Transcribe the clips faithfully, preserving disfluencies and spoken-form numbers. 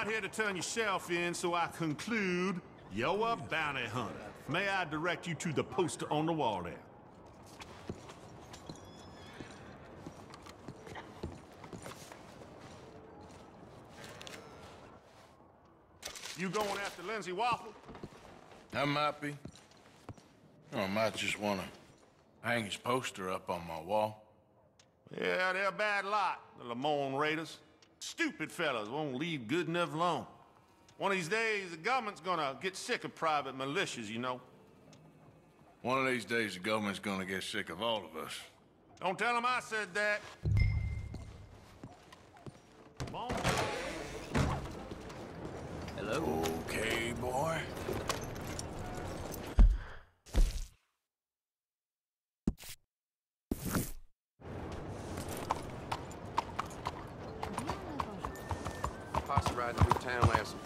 out here to turn yourself in, so I conclude you're a bounty hunter. May I direct you to the poster on the wall there? You going after Lindsey Wofford? I might be. Or I might just want to hang his poster up on my wall. Yeah, they're a bad lot, the Lamone Raiders. Stupid fellas won't leave good enough alone. One of these days, the government's gonna get sick of private militias, you know. One of these days, the government's gonna get sick of all of us. Don't tell them I said that. Hello? Okay, boy. Posse riding through town last week.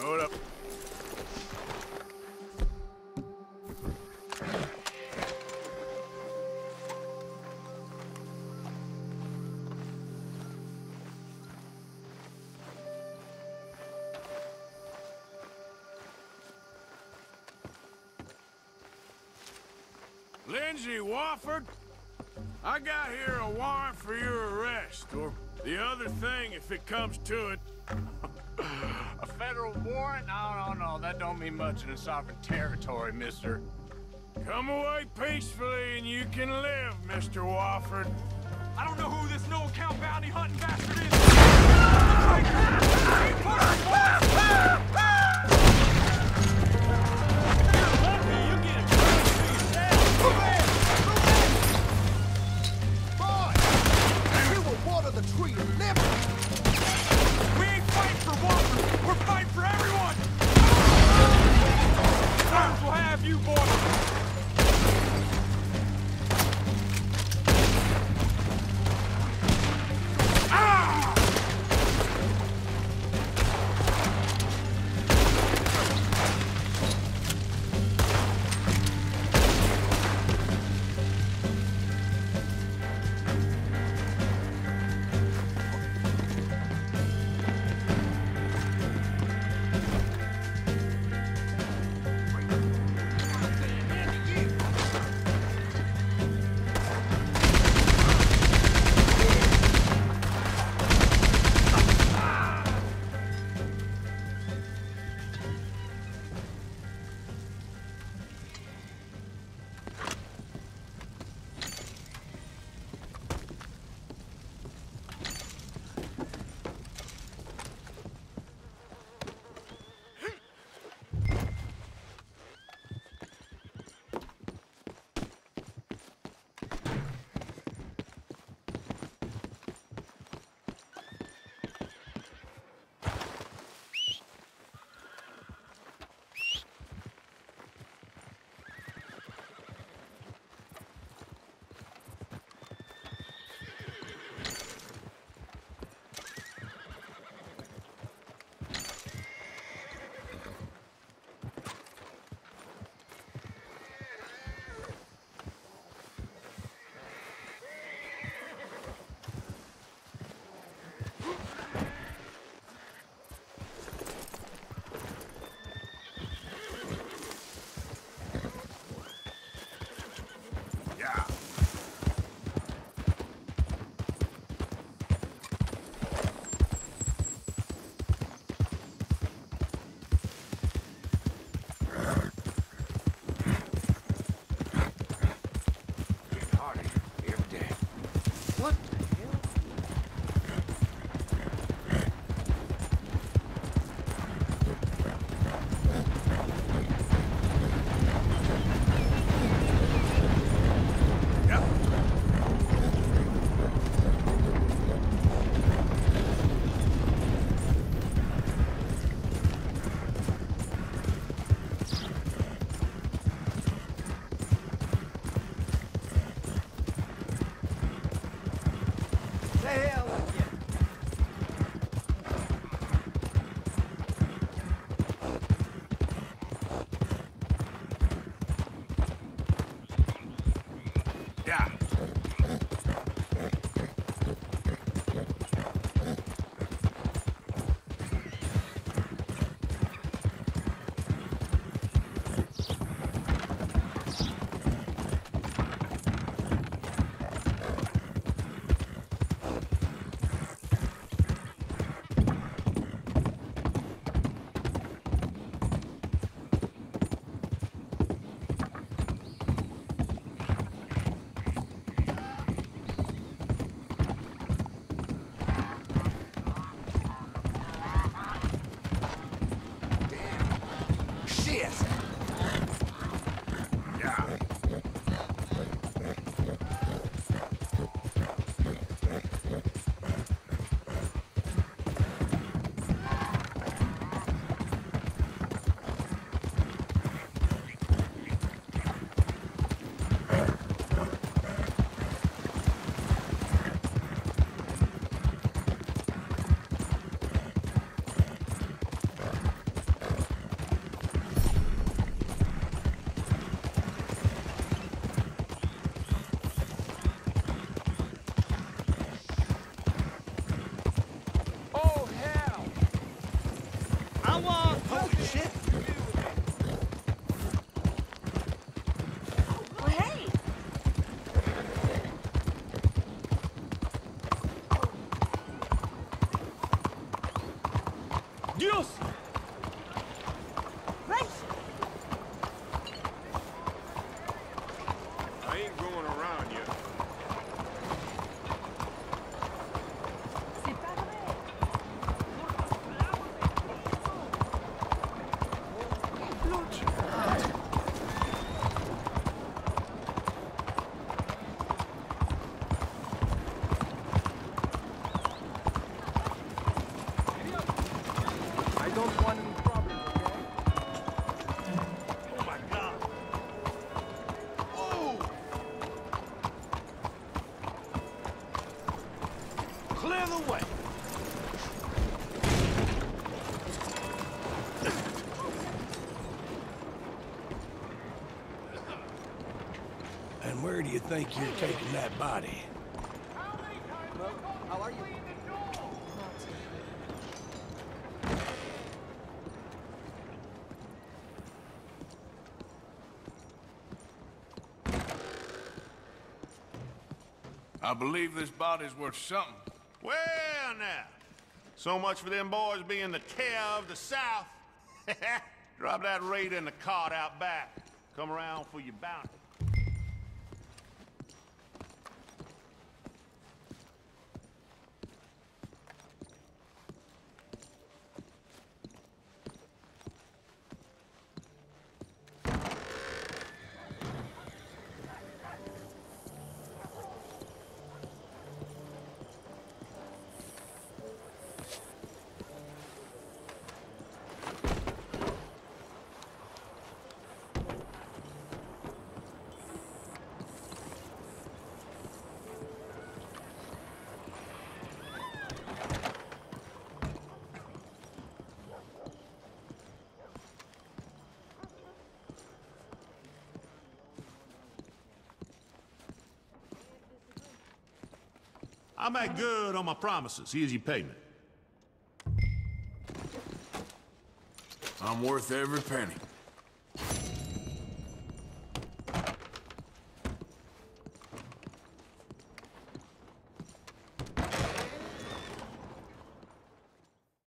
Hold up. Lindsey Wofford, I got here a warrant for your arrest, or the other thing if it comes to it. A federal warrant? No, no, no, that don't mean much in a sovereign territory, mister. Come away peacefully and you can live, Mister Wofford. I don't know who this no-account bounty hunting bastard is! And where do you think you're taking that body? Bro, how are you? I believe this body's worth something. Well, now. So much for them boys being the tear of the South. Drop that raider in the cart out back. Come around for your bounty. I make good on my promises. Here's your payment. I'm worth every penny.